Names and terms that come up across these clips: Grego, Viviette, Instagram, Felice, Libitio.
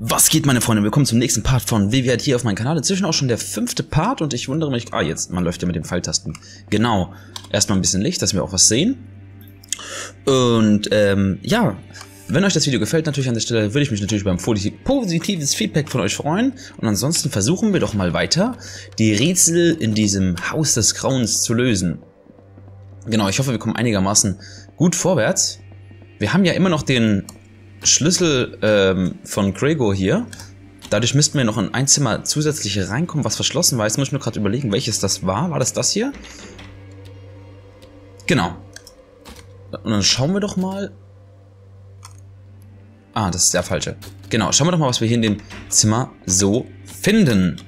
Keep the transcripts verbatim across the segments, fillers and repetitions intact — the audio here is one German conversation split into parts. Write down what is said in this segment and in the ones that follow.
Was geht, meine Freunde? Willkommen zum nächsten Part von Viviette hier auf meinem Kanal. Inzwischen auch schon der fünfte Part und ich wundere mich... Ah, jetzt, man läuft ja mit den Pfeiltasten. Genau. Erstmal ein bisschen Licht, dass wir auch was sehen. Und, ähm, ja... Wenn euch das Video gefällt, natürlich an der Stelle, würde ich mich natürlich über ein positives Feedback von euch freuen. Und ansonsten versuchen wir doch mal weiter, die Rätsel in diesem Haus des Grauens zu lösen. Genau, ich hoffe, wir kommen einigermaßen gut vorwärts. Wir haben ja immer noch den Schlüssel ähm, von Grego hier. Dadurch müssten wir noch in ein Zimmer zusätzlich reinkommen, was verschlossen war. Jetzt muss ich mir gerade überlegen, welches das war. War das das hier? Genau. Und dann schauen wir doch mal... Ah, das ist der falsche. Genau, schauen wir doch mal, was wir hier in dem Zimmer so finden.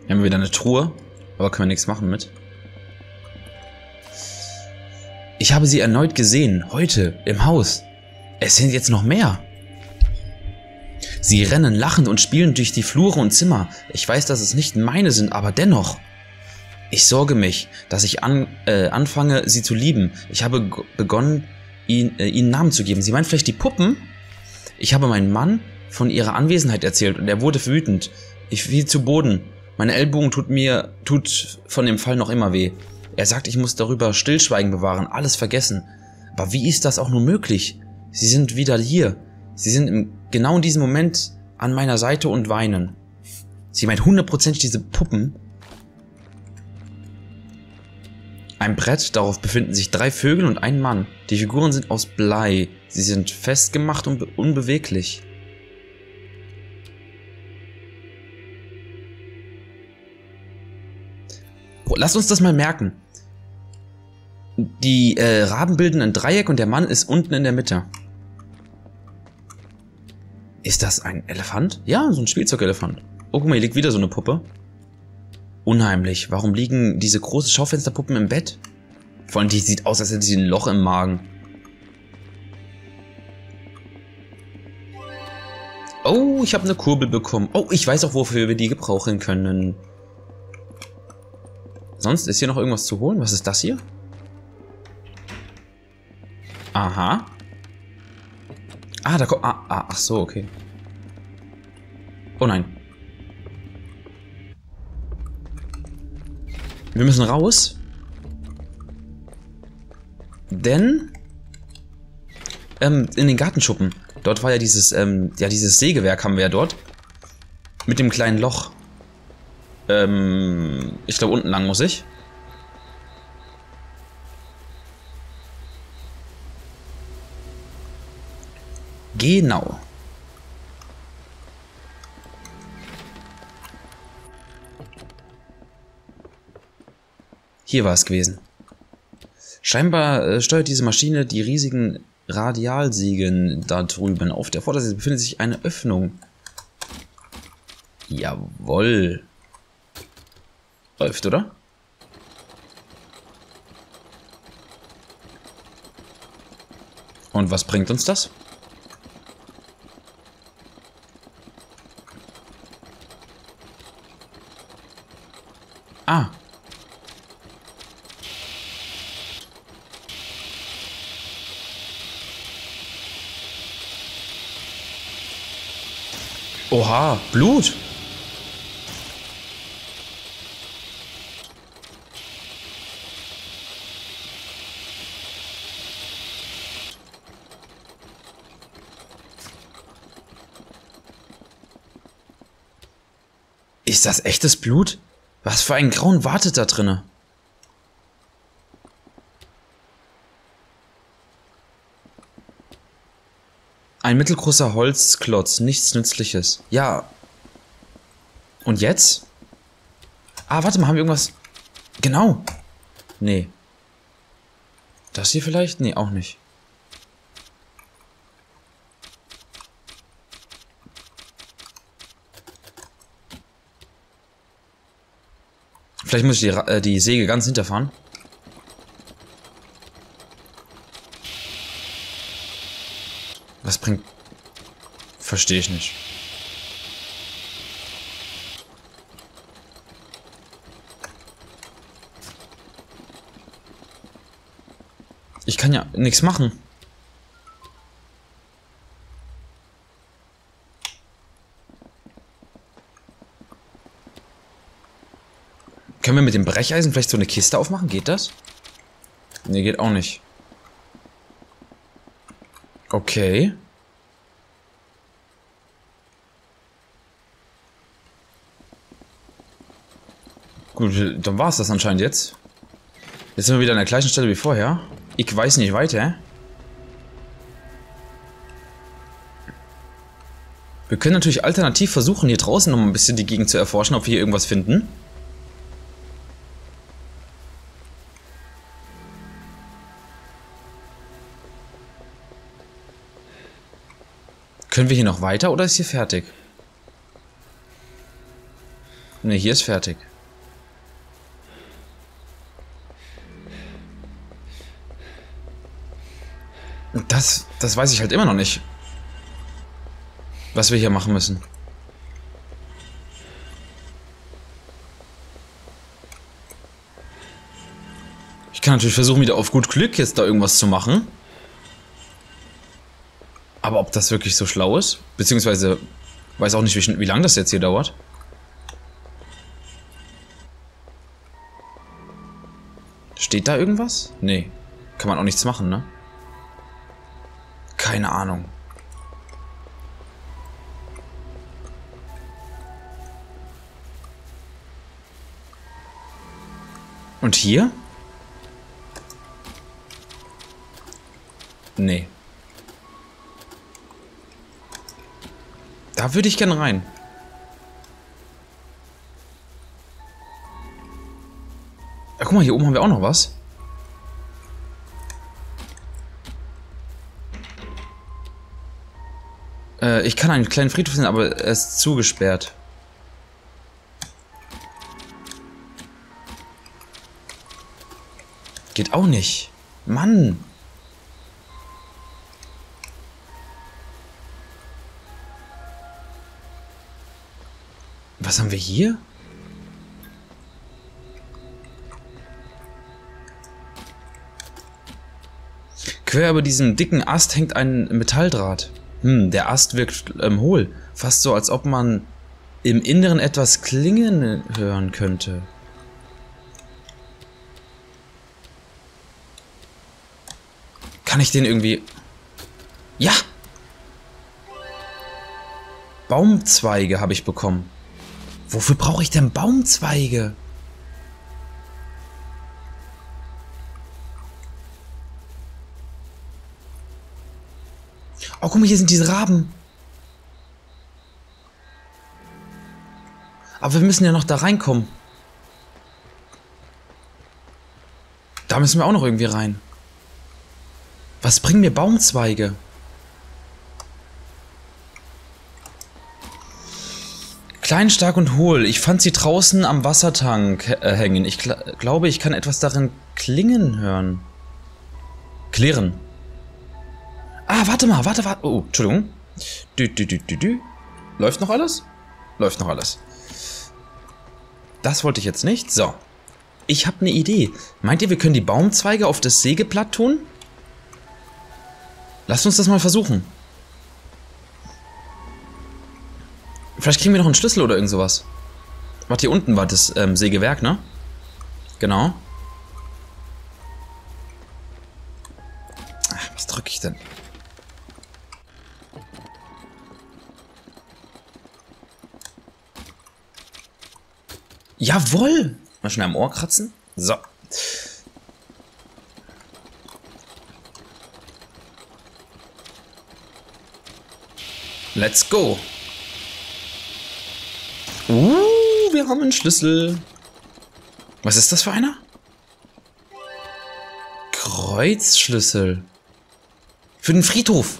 Hier haben wir wieder eine Truhe, aber können wir nichts machen mit. Ich habe sie erneut gesehen, heute, im Haus. Es sind jetzt noch mehr. Sie rennen lachend und spielen durch die Flure und Zimmer. Ich weiß, dass es nicht meine sind, aber dennoch... Ich sorge mich, dass ich an, äh, anfange, sie zu lieben. Ich habe begonnen, ihn, äh, ihnen Namen zu geben. Sie meinen vielleicht die Puppen? Ich habe meinem Mann von ihrer Anwesenheit erzählt und er wurde wütend. Ich fiel zu Boden. Meine Ellbogen tut mir, tut von dem Fall noch immer weh. Er sagt, ich muss darüber Stillschweigen bewahren, alles vergessen. Aber wie ist das auch nur möglich? Sie sind wieder hier. Sie sind im, genau in diesem Moment an meiner Seite und weinen. Sie meint hundertprozentig diese Puppen. Ein Brett, darauf befinden sich drei Vögel und ein Mann. Die Figuren sind aus Blei. Sie sind festgemacht und unbeweglich. Oh, lasst uns das mal merken. Die äh, Raben bilden ein Dreieck und der Mann ist unten in der Mitte. Ist das ein Elefant? Ja, so ein Spielzeugelefant. Oh, guck mal, hier liegt wieder so eine Puppe. Unheimlich. Warum liegen diese großen Schaufensterpuppen im Bett? Vor allem, die sieht aus, als hätte sie ein Loch im Magen. Oh, ich habe eine Kurbel bekommen. Oh, ich weiß auch, wofür wir die gebrauchen können. Sonst ist hier noch irgendwas zu holen? Was ist das hier? Aha. Ah, da kommt... Ah, ah, ach so, okay. Oh nein. Wir müssen raus, denn ähm, in den Gartenschuppen, dort war ja dieses, ähm, ja dieses Sägewerk haben wir ja dort, mit dem kleinen Loch, ähm, ich glaube unten lang muss ich. Genau. Hier war es gewesen. Scheinbar äh, steuert diese Maschine die riesigen Radialsägen da drüben. Auf der Vorderseite befindet sich eine Öffnung. Jawohl. Läuft, oder? Und was bringt uns das? Ah. Oha, Blut! Ist das echtes Blut? Was für ein Grauen wartet da drinne? Ein mittelgroßer Holzklotz, nichts Nützliches. Ja. Und jetzt? Ah, warte mal, haben wir irgendwas... Genau. Nee. Das hier vielleicht? Nee, auch nicht. Vielleicht muss ich die, äh, die Säge ganz hinterfahren. Was bringt... Verstehe ich nicht. Ich kann ja nichts machen. Können wir mit dem Brecheisen vielleicht so eine Kiste aufmachen? Geht das? Ne, geht auch nicht. Okay. Gut, dann war es das anscheinend jetzt. Jetzt sind wir wieder an der gleichen Stelle wie vorher. Ich weiß nicht weiter. Wir können natürlich alternativ versuchen, hier draußen noch ein bisschen die Gegend zu erforschen, ob wir hier irgendwas finden. Können wir hier noch weiter oder ist hier fertig? Ne, hier ist fertig. Das, das weiß ich halt immer noch nicht. Was wir hier machen müssen. Ich kann natürlich versuchen, wieder auf gut Glück jetzt da irgendwas zu machen. Aber ob das wirklich so schlau ist, beziehungsweise weiß auch nicht, wie, wie lange das jetzt hier dauert. Steht da irgendwas? Nee, kann man auch nichts machen, ne? Keine Ahnung. Und hier? Nee. Da würde ich gern rein. Ja, guck mal, hier oben haben wir auch noch was. Äh, ich kann einen kleinen Friedhof sehen, aber er ist zugesperrt. Geht auch nicht. Mann. Was haben wir hier? Quer über diesem dicken Ast hängt ein Metalldraht. Hm, der Ast wirkt ähm, hohl. Fast so, als ob man im Inneren etwas klingen hören könnte. Kann ich den irgendwie... Ja! Baumzweige habe ich bekommen. Wofür brauche ich denn Baumzweige? Oh, guck mal, hier sind diese Raben. Aber wir müssen ja noch da reinkommen. Da müssen wir auch noch irgendwie rein. Was bringen mir Baumzweige? Klein, stark und hohl. Ich fand sie draußen am Wassertank äh, hängen. Ich gl- glaube, ich kann etwas darin klingen hören. Klirren. Ah, warte mal, warte, warte. Oh, Entschuldigung. Du, du, du, du, du. Läuft noch alles? Läuft noch alles. Das wollte ich jetzt nicht. So. Ich habe eine Idee. Meint ihr, wir können die Baumzweige auf das Sägeblatt tun? Lasst uns das mal versuchen. Vielleicht kriegen wir noch einen Schlüssel oder irgend sowas. Warte, hier unten war das ähm, Sägewerk, ne? Genau. Ach, was drücke ich denn? Jawohl! Mal schnell am Ohr kratzen. So. Let's go! Uh, wir haben einen Schlüssel. Was ist das für einer? Kreuzschlüssel. Für den Friedhof.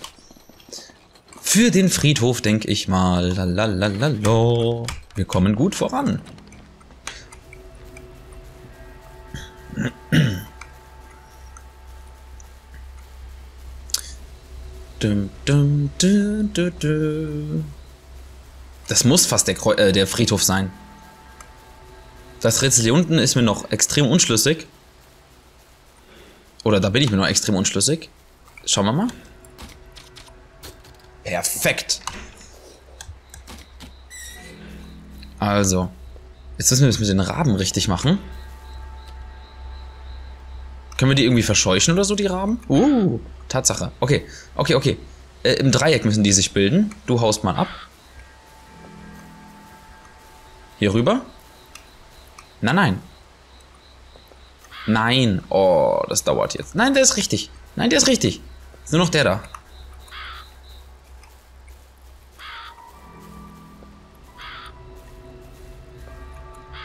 Für den Friedhof, denke ich mal. Lalalala. Wir kommen gut voran. Dum, dum, dum, dum, dum. Das muss fast der, Kreu äh, der Friedhof sein. Das Rätsel hier unten ist mir noch extrem unschlüssig. Oder da bin ich mir noch extrem unschlüssig. Schauen wir mal. Perfekt. Also. Jetzt müssen wir das mit den Raben richtig machen. Können wir die irgendwie verscheuchen oder so, die Raben? Uh, Tatsache. Okay, okay, okay. Äh, im Dreieck müssen die sich bilden. Du haust mal ab. Hier rüber. Nein, nein. Nein. Oh, das dauert jetzt. Nein, der ist richtig. Nein, der ist richtig. Ist nur noch der da.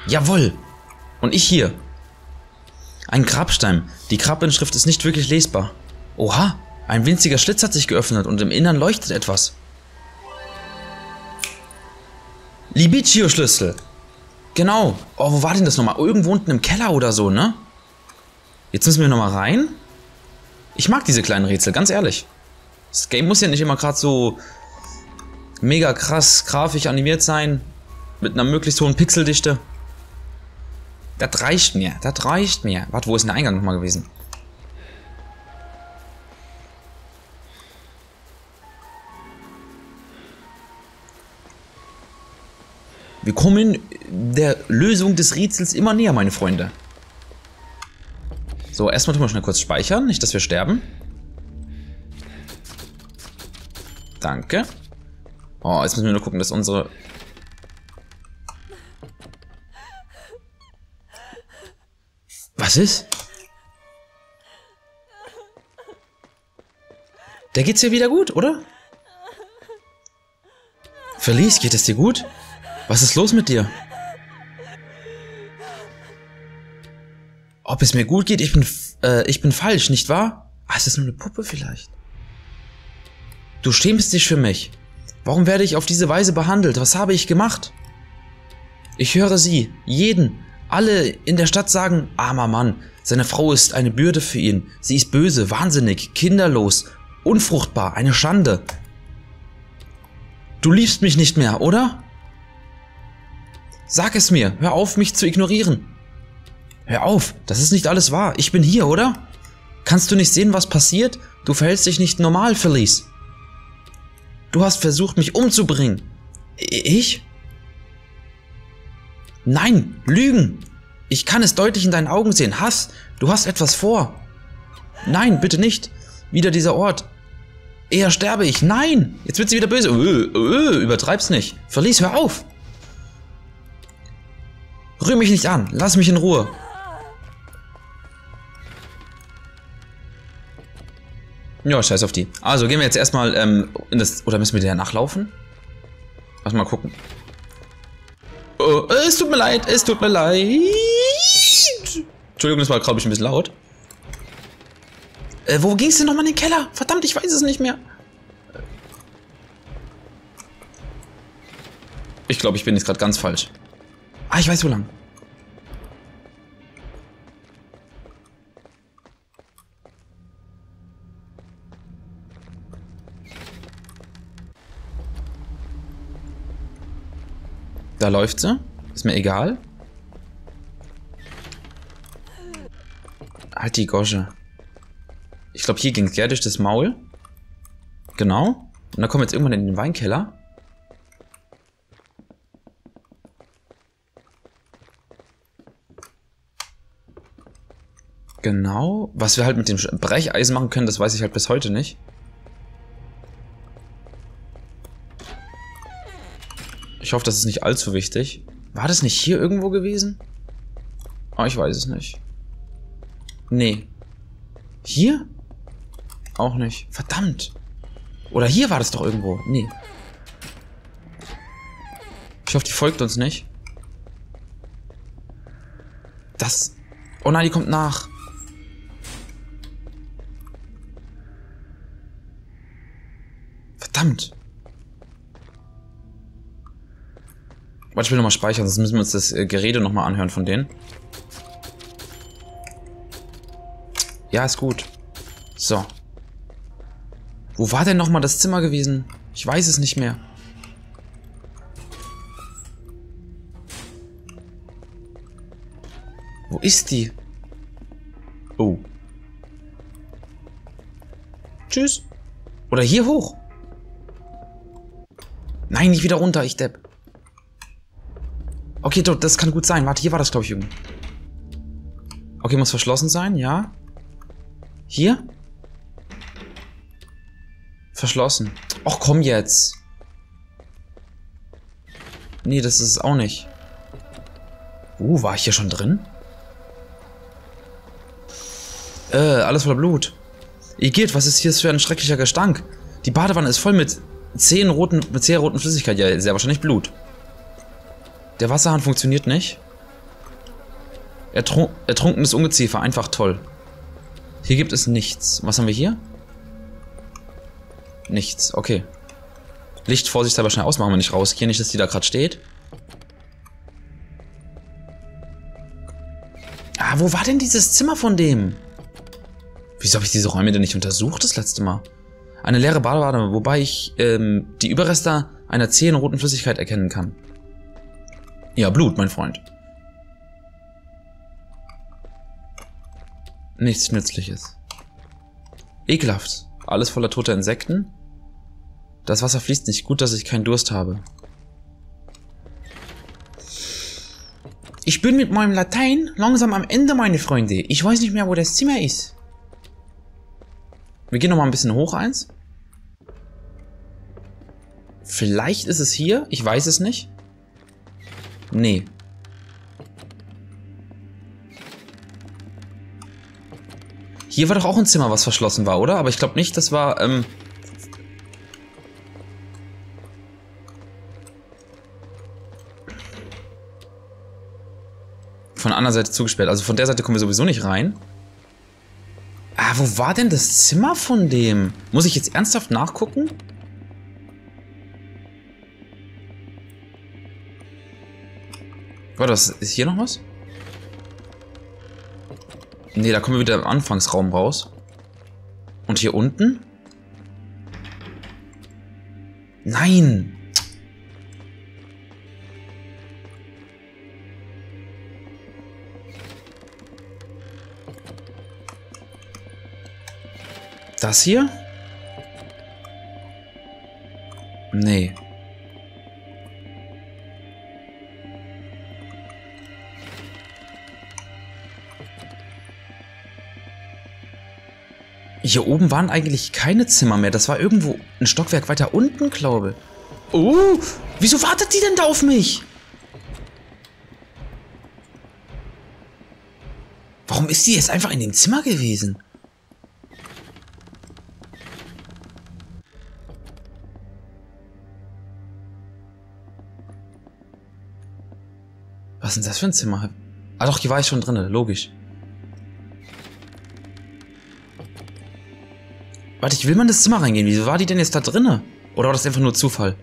Jawohl. Und ich hier. Ein Grabstein. Die Grabinschrift ist nicht wirklich lesbar. Oha. Ein winziger Schlitz hat sich geöffnet und im Innern leuchtet etwas. Libitio-Schlüssel. Genau. Oh, wo war denn das nochmal? Irgendwo unten im Keller oder so, ne? Jetzt müssen wir nochmal rein. Ich mag diese kleinen Rätsel, ganz ehrlich. Das Game muss ja nicht immer gerade so mega krass grafisch animiert sein. Mit einer möglichst hohen Pixeldichte. Das reicht mir, das reicht mir. Warte, wo ist denn der Eingang nochmal gewesen? Wir kommen der Lösung des Rätsels immer näher, meine Freunde. So, erstmal tun wir schnell kurz speichern, nicht dass wir sterben. Danke. Oh, jetzt müssen wir nur gucken, dass unsere... Was ist? Der geht's dir wieder gut, oder? Verlies, geht es dir gut? Was ist los mit dir? Ob es mir gut geht? Ich bin, äh, ich bin falsch, nicht wahr? Ah, es ist nur eine Puppe vielleicht. Du schämst dich für mich. Warum werde ich auf diese Weise behandelt? Was habe ich gemacht? Ich höre sie, jeden. Alle in der Stadt sagen, armer Mann, seine Frau ist eine Bürde für ihn. Sie ist böse, wahnsinnig, kinderlos, unfruchtbar, eine Schande. Du liebst mich nicht mehr, oder? Sag es mir, hör auf, mich zu ignorieren. Hör auf, das ist nicht alles wahr. Ich bin hier, oder? Kannst du nicht sehen, was passiert? Du verhältst dich nicht normal, Felice. Du hast versucht, mich umzubringen. Ich? Nein, Lügen! Ich kann es deutlich in deinen Augen sehen. Hass, du hast etwas vor. Nein, bitte nicht. Wieder dieser Ort. Eher sterbe ich. Nein! Jetzt wird sie wieder böse. Öh, öh, übertreib's nicht. Verlies, hör auf! Rühr mich nicht an. Lass mich in Ruhe. Ja, scheiß auf die. Also, gehen wir jetzt erstmal ähm, in das... Oder müssen wir der nachlaufen? Lass mal gucken. Oh, es tut mir leid, es tut mir leid. Entschuldigung, das war glaube ich ein bisschen laut. Äh, wo ging's denn nochmal in den Keller? Verdammt, ich weiß es nicht mehr. Ich glaube, ich bin jetzt gerade ganz falsch. Ah, ich weiß wo lang. Da läuft sie. Ist mir egal. Halt die Gosche. Ich glaube, hier ging es ja durch das Maul. Genau. Und dann kommen wir jetzt irgendwann in den Weinkeller. Genau. Was wir halt mit dem Brecheisen machen können, das weiß ich halt bis heute nicht. Ich hoffe, das ist nicht allzu wichtig. War das nicht hier irgendwo gewesen? Ah, ich weiß es nicht. Nee. Hier? Auch nicht. Verdammt. Oder hier war das doch irgendwo. Nee. Ich hoffe, die folgt uns nicht. Das... Oh nein, die kommt nach. Verdammt. Warte, ich will nochmal speichern, sonst müssen wir uns das äh, Gerede nochmal anhören von denen. Ja, ist gut. So. Wo war denn nochmal das Zimmer gewesen? Ich weiß es nicht mehr. Wo ist die? Oh. Tschüss. Oder hier hoch. Nein, nicht wieder runter, ich Depp. Okay, doch, das kann gut sein. Warte, hier war das, glaube ich, irgendwie. Okay, muss verschlossen sein, ja. Hier? Verschlossen. Och, komm jetzt. Nee, das ist es auch nicht. Uh, war ich hier schon drin? Äh, alles voller Blut. Igitt, was ist hier für ein schrecklicher Gestank? Die Badewanne ist voll mit zähen roten, mit zäher roten Flüssigkeit. Ja, sehr wahrscheinlich Blut. Der Wasserhahn funktioniert nicht. Ertrun- ertrunkenes Ungeziefer, einfach toll. Hier gibt es nichts. Was haben wir hier? Nichts, okay. Licht vorsichtshalber schnell ausmachen, wenn ich rausgehe. Nicht, dass die da gerade steht. Ah, wo war denn dieses Zimmer von dem? Wieso habe ich diese Räume denn nicht untersucht das letzte Mal? Eine leere Badewanne, wobei ich ähm, die Überreste einer zähen roten Flüssigkeit erkennen kann. Ja, Blut, mein Freund. Nichts Nützliches. Ekelhaft. Alles voller toter Insekten. Das Wasser fließt nicht. Gut, dass ich keinen Durst habe. Ich bin mit meinem Latein langsam am Ende, meine Freunde. Ich weiß nicht mehr, wo das Zimmer ist. Wir gehen nochmal ein bisschen hoch eins. Vielleicht ist es hier. Ich weiß es nicht. Nee. Hier war doch auch ein Zimmer, was verschlossen war, oder? Aber ich glaube nicht, das war, ähm... von der anderen Seite zugesperrt. Also von der Seite kommen wir sowieso nicht rein. Ah, wo war denn das Zimmer von dem? Muss ich jetzt ernsthaft nachgucken? Warte, was, ist hier noch was? Ne, da kommen wir wieder im Anfangsraum raus. Und hier unten? Nein! Das hier? Nee. Hier oben waren eigentlich keine Zimmer mehr. Das war irgendwo ein Stockwerk weiter unten, glaube ich. Oh, wieso wartet die denn da auf mich? Warum ist die jetzt einfach in dem Zimmer gewesen? Was ist denn das für ein Zimmer? Ah doch, hier war ich schon drin, logisch. Warte, ich will mal in das Zimmer reingehen. Wieso war die denn jetzt da drinne? Oder war das einfach nur Zufall?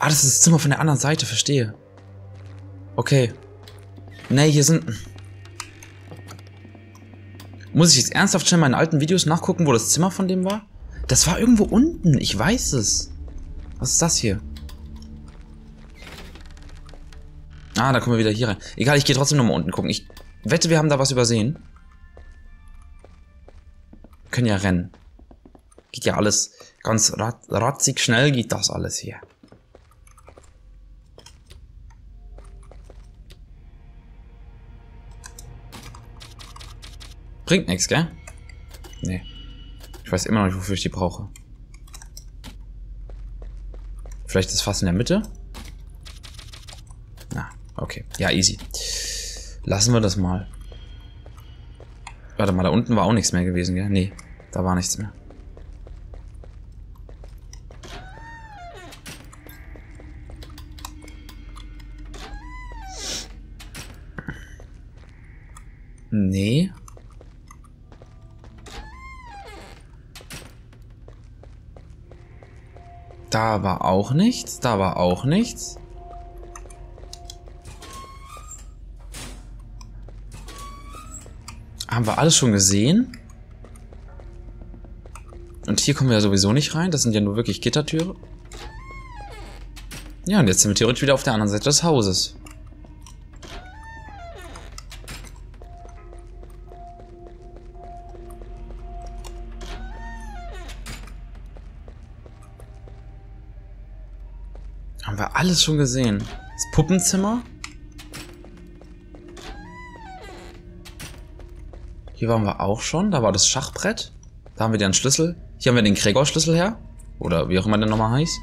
Ah, das ist das Zimmer von der anderen Seite, verstehe. Okay. Nee, hier sind... Muss ich jetzt ernsthaft schnell meine alten Videos nachgucken, wo das Zimmer von dem war? Das war irgendwo unten, ich weiß es. Was ist das hier? Ah, da kommen wir wieder hier rein. Egal, ich gehe trotzdem nochmal unten gucken. Ich wette, wir haben da was übersehen. Können ja rennen. Geht ja alles ganz rat ratzig schnell, geht das alles hier. Bringt nichts, gell? Nee. Ich weiß immer noch nicht, wofür ich die brauche. Vielleicht das Fass in der Mitte? Na, okay. Ja, easy. Lassen wir das mal. Warte mal, da unten war auch nichts mehr gewesen, gell? Nee, da war nichts mehr. Nee. Da war auch nichts, da war auch nichts. Haben wir alles schon gesehen? Und hier kommen wir ja sowieso nicht rein. Das sind ja nur wirklich Gittertüren. Ja, und jetzt sind wir theoretisch wieder auf der anderen Seite des Hauses. Haben wir alles schon gesehen. Das Puppenzimmer. Hier waren wir auch schon. Da war das Schachbrett. Da haben wir den Schlüssel. Hier haben wir den Grego-Schlüssel her. Oder wie auch immer der nochmal heißt.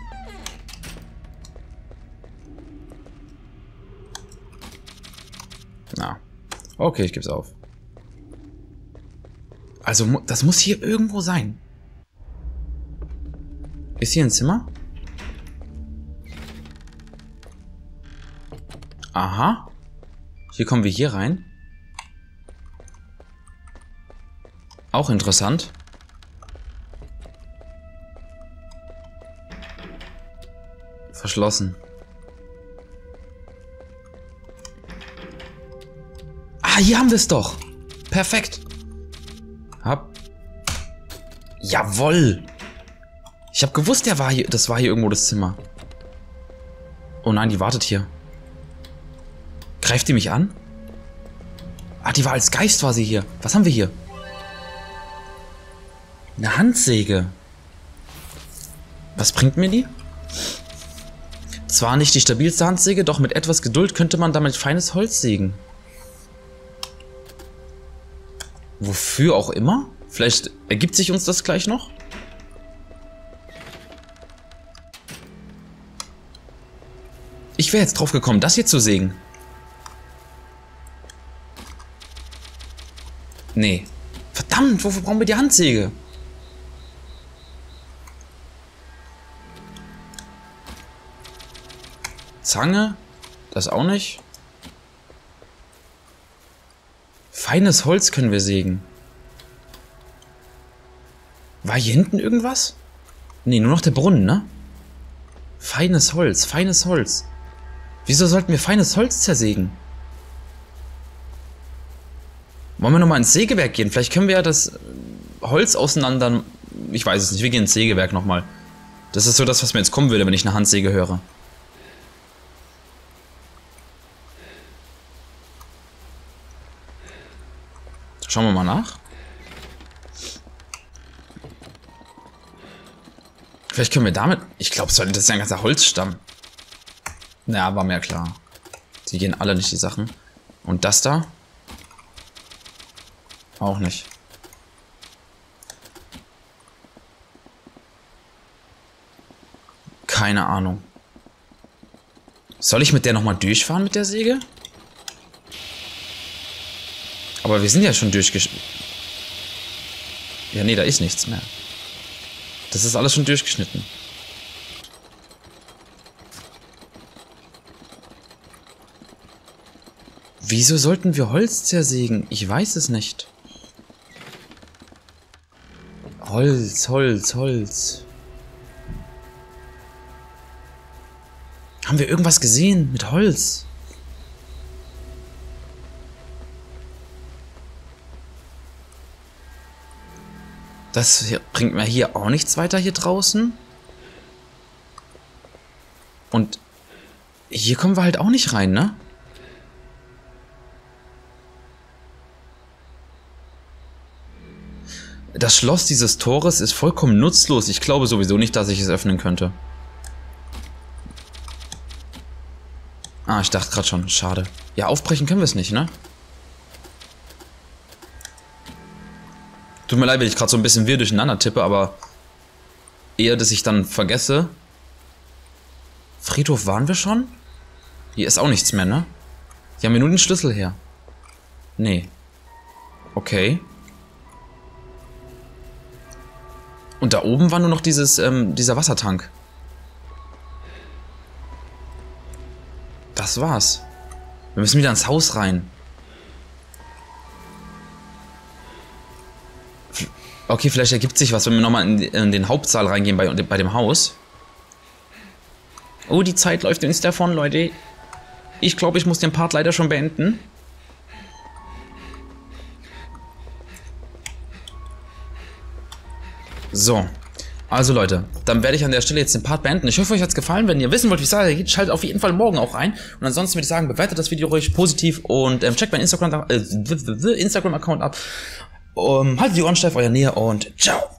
Na. Okay, ich geb's auf. Also, das muss hier irgendwo sein. Ist hier ein Zimmer? Aha. Hier kommen wir hier rein. Auch interessant. Verschlossen. Ah, hier haben wir es doch. Perfekt. Hab. Jawoll. Ich habe gewusst, der war hier, das war hier irgendwo das Zimmer. Oh nein, die wartet hier. Greift die mich an? Ah, die war als Geist, war sie hier. Was haben wir hier? Eine Handsäge. Was bringt mir die? Zwar nicht die stabilste Handsäge, doch mit etwas Geduld könnte man damit feines Holz sägen. Wofür auch immer? Vielleicht ergibt sich uns das gleich noch? Ich wäre jetzt drauf gekommen, das hier zu sägen. Nee. Verdammt, wofür brauchen wir die Handsäge? Zange? Das auch nicht. Feines Holz können wir sägen. War hier hinten irgendwas? Nee, nur noch der Brunnen, ne? Feines Holz, feines Holz. Wieso sollten wir feines Holz zersägen? Wollen wir nochmal ins Sägewerk gehen? Vielleicht können wir ja das Holz auseinander... Ich weiß es nicht, wir gehen ins Sägewerk nochmal. Das ist so das, was mir jetzt kommen würde, wenn ich eine Handsäge höre. Schauen wir mal nach. Vielleicht können wir damit... Ich glaube, das ist ja ein ganzer Holzstamm. Naja, war mir klar. Die gehen alle nicht, die Sachen. Und das da? Auch nicht. Keine Ahnung. Soll ich mit der nochmal durchfahren, mit der Säge? Aber wir sind ja schon durchgeschnitten. Ja, nee, da ist nichts mehr. Das ist alles schon durchgeschnitten. Wieso sollten wir Holz zersägen? Ich weiß es nicht. Holz, Holz, Holz. Haben wir irgendwas gesehen mit Holz? Das bringt mir hier auch nichts weiter hier draußen. Und hier kommen wir halt auch nicht rein, ne? Das Schloss dieses Tores ist vollkommen nutzlos. Ich glaube sowieso nicht, dass ich es öffnen könnte. Ah, ich dachte gerade schon. Schade. Ja, aufbrechen können wir es nicht, ne? Tut mir leid, wenn ich gerade so ein bisschen wirr durcheinander tippe, aber eher, dass ich dann vergesse. Friedhof waren wir schon? Hier ist auch nichts mehr, ne? Hier haben wir nur den Schlüssel her. Nee. Okay. Und da oben war nur noch dieses, ähm, dieser Wassertank. Das war's. Wir müssen wieder ins Haus rein. Okay, vielleicht ergibt sich was, wenn wir nochmal in, in den Hauptsaal reingehen bei, bei dem Haus. Oh, die Zeit läuft uns davon, Leute. Ich glaube, ich muss den Part leider schon beenden. So, also Leute, dann werde ich an der Stelle jetzt den Part beenden. Ich hoffe, euch hat es gefallen. Wenn ihr wissen wollt, wie es weitergeht, schaltet auf jeden Fall morgen auch ein. Und ansonsten würde ich sagen, bewertet das Video ruhig positiv und ähm, checkt meinen Instagram-Account äh, Instagram ab. Um, haltet die Ohren steif, euer Nähe und ciao!